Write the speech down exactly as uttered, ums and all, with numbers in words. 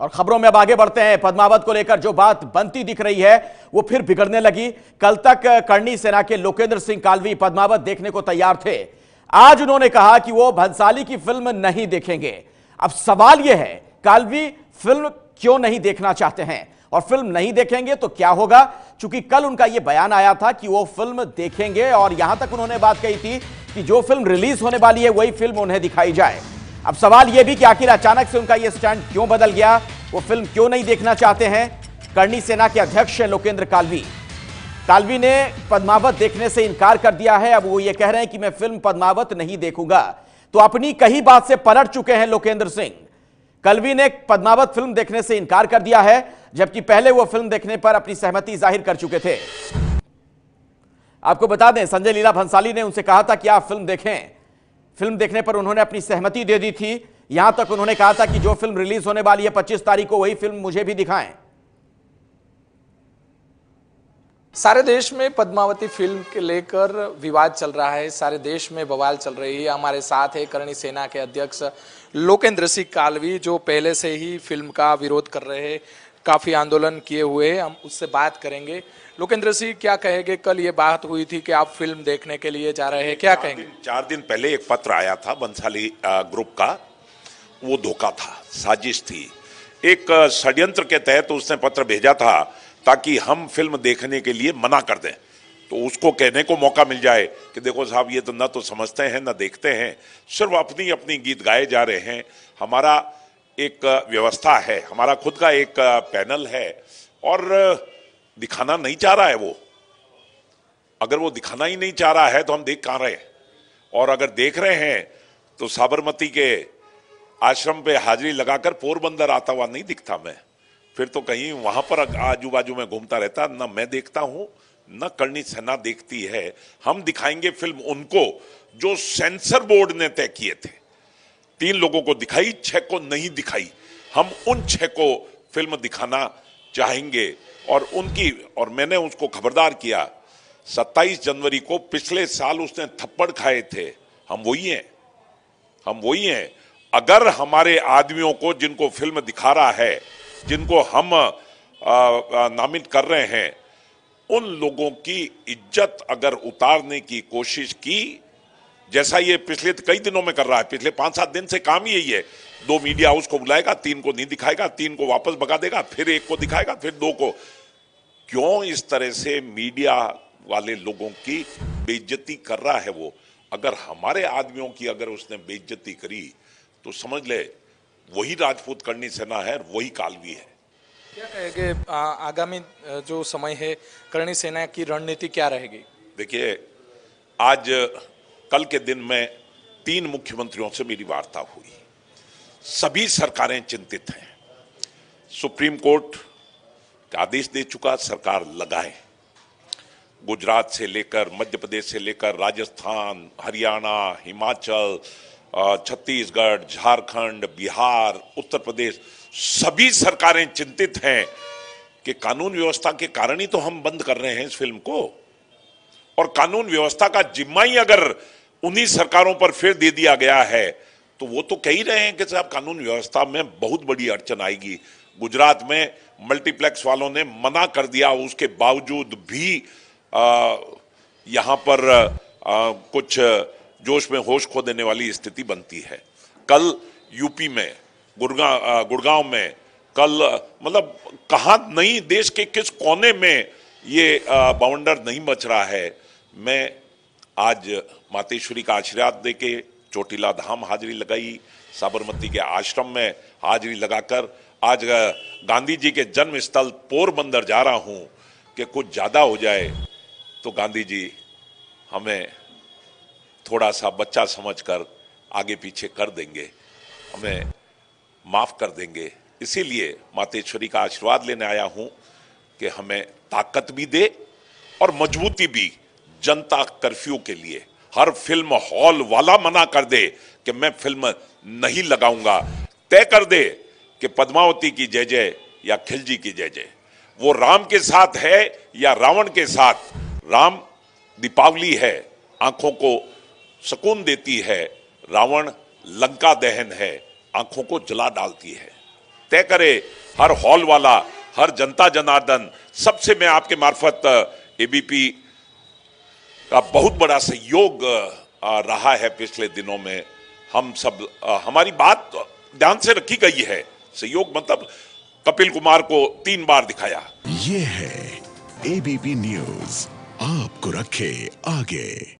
और खबरों में अब आगे बढ़ते हैं। पद्मावत को लेकर जो बात बनती दिख रही है वो फिर बिगड़ने लगी। कल तक करणी सेना के लोकेंद्र सिंह कालवी पद्मावत देखने को तैयार थे, आज उन्होंने कहा कि वो भंसाली की फिल्म नहीं देखेंगे। अब सवाल यह है, कालवी फिल्म क्यों नहीं देखना चाहते हैं और फिल्म नहीं देखेंगे तो क्या होगा? चूंकि कल उनका यह बयान आया था कि वो फिल्म देखेंगे और यहां तक उन्होंने बात कही थी कि जो फिल्म रिलीज होने वाली है वही फिल्म उन्हें दिखाई जाए। अब सवाल यह भी कि आखिर अचानक से उनका यह स्टैंड क्यों बदल गया, वो फिल्म क्यों नहीं देखना चाहते हैं। करणी सेना के अध्यक्ष हैं लोकेंद्र कालवी। कालवी ने पद्मावत देखने से इनकार कर दिया है। अब वो ये कह रहे हैं कि मैं फिल्म पद्मावत नहीं देखूंगा, तो अपनी कही बात से पलट चुके हैं लोकेंद्र सिंह। कालवी ने पद्मावत फिल्म देखने से इनकार कर दिया है, जबकि पहले वो फिल्म देखने पर अपनी सहमति जाहिर कर चुके थे। आपको बता दें, संजय लीला भंसाली ने उनसे कहा था कि आप फिल्म देखें। फिल्म देखने पर उन्होंने अपनी सहमति दे दी थी। यहां तक उन्होंने कहा था कि जो फिल्म रिलीज होने वाली है पच्चीस तारीख को वही फिल्म मुझे भी दिखाएं। सारे देश में पद्मावती फिल्म के लेकर विवाद चल रहा है, सारे देश में बवाल चल रही है। हमारे साथ है करणी सेना के अध्यक्ष लोकेंद्र सिंह कालवी, जो पहले से ही फिल्म का विरोध कर रहे हैं, काफ़ी आंदोलन किए हुए। हम उससे बात करेंगे। लोकेंद्र सिंह, क्या कहेंगे, कल ये बात हुई थी कि आप फिल्म देखने के लिए जा रहे हैं, क्या कहेंगे? चार दिन पहले एक पत्र आया था बंसाली ग्रुप का, वो धोखा था, साजिश थी, एक षड्यंत्र के तहत उसने पत्र भेजा था ताकि हम फिल्म देखने के लिए मना कर दें, तो उसको कहने को मौका मिल जाए कि देखो साहब, ये तो ना तो समझते हैं ना देखते हैं, सिर्फ अपनी अपनी गीत गाए जा रहे हैं। हमारा एक व्यवस्था है, हमारा खुद का एक पैनल है और दिखाना नहीं चाह रहा है वो। अगर वो दिखाना ही नहीं चाह रहा है तो हम देख कहाँ रहे हैं? और अगर देख रहे हैं तो साबरमती के आश्रम पे हाजिरी लगाकर पोरबंदर आता हुआ नहीं दिखता मैं, फिर तो कहीं वहां पर आजू बाजू में घूमता रहता। ना मैं देखता हूँ ना करणी सेना देखती है। हम दिखाएंगे फिल्म उनको जो सेंसर बोर्ड ने तय किए थे। तीन लोगों को दिखाई, छह को नहीं दिखाई। हम उन छह को फिल्म दिखाना चाहेंगे और उनकी, और मैंने उसको खबरदार किया। सत्ताईस जनवरी को पिछले साल उसने थप्पड़ खाए थे। हम वही हैं, हम वही हैं। अगर हमारे आदमियों को, जिनको फिल्म दिखा रहा है, जिनको हम नामित कर रहे हैं, उन लोगों की इज्जत अगर उतारने की कोशिश की, जैसा ये पिछले कई दिनों में कर रहा है, पिछले पांच सात दिन से काम यही है, दो मीडिया हाउस को बुलाएगा, तीन को नहीं दिखाएगा, तीन को वापस भगा देगा, फिर एक को दिखाएगा, फिर दो को। क्यों इस तरह से मीडिया वाले लोगों की बेइज्जती कर रहा है वो? अगर हमारे आदमियों की अगर उसने बेइज्जती करी तो समझ ले वही राजपूत करणी सेना है, वही कालवी है। क्या कहेंगे, आगामी जो समय है करणी सेना की रणनीति क्या रहेगी? देखिए, आज कल के दिन में तीन मुख्यमंत्रियों से मेरी वार्ता हुई। सभी सरकारें चिंतित हैं। सुप्रीम कोर्ट का आदेश दे चुका, सरकार लगाए। गुजरात से लेकर, मध्य प्रदेश से लेकर, राजस्थान, हरियाणा, हिमाचल, छत्तीसगढ़, झारखंड, बिहार, उत्तर प्रदेश, सभी सरकारें चिंतित हैं कि कानून व्यवस्था के कारण ही तो हम बंद कर रहे हैं इस फिल्म को। और कानून व्यवस्था का जिम्मा ही अगर उन्हीं सरकारों पर फिर दे दिया गया है तो वो तो कह ही रहे हैं कि साहब कानून व्यवस्था में बहुत बड़ी अड़चन आएगी। गुजरात में मल्टीप्लेक्स वालों ने मना कर दिया, उसके बावजूद भी आ, यहां पर आ, कुछ जोश में होश खो देने वाली स्थिति बनती है। कल यूपी में, गुड़गा गुड़गांव में, कल मतलब कहाँ नहीं, देश के किस कोने में ये बाउंडर नहीं मच रहा है। मैं आज मातेश्वरी का आशीर्वाद देके चोटीला धाम हाजिरी लगाई, साबरमती के आश्रम में हाजिरी लगाकर आज गांधी जी के जन्म स्थल पोरबंदर जा रहा हूं कि कुछ ज़्यादा हो जाए तो गांधी जी हमें थोड़ा सा बच्चा समझकर आगे पीछे कर देंगे, हमें माफ़ कर देंगे। इसीलिए मातेश्वरी का आशीर्वाद लेने आया हूं कि हमें ताकत भी दे और मजबूती भी। जनता कर्फ्यू के लिए हर फिल्म हॉल वाला मना कर दे कि मैं फिल्म नहीं लगाऊंगा, तय कर दे कि पद्मावती की जय जय या खिलजी की जय जय। वो राम के साथ है या रावण के साथ। राम दीपावली है, आंखों को सुकून देती है, रावण लंका दहन है, आंखों को जला डालती है। तय करे। हर हॉल वाला, हर जनता जनार्दन, सबसे मैं आपके मार्फत एबीपी का बहुत बड़ा सहयोग रहा है पिछले दिनों में। हम सब हमारी बात ध्यान से रखी गई है। सहयोग मतलब कपिल कुमार को तीन बार दिखाया। ये है एबीपी न्यूज, आपको रखे आगे।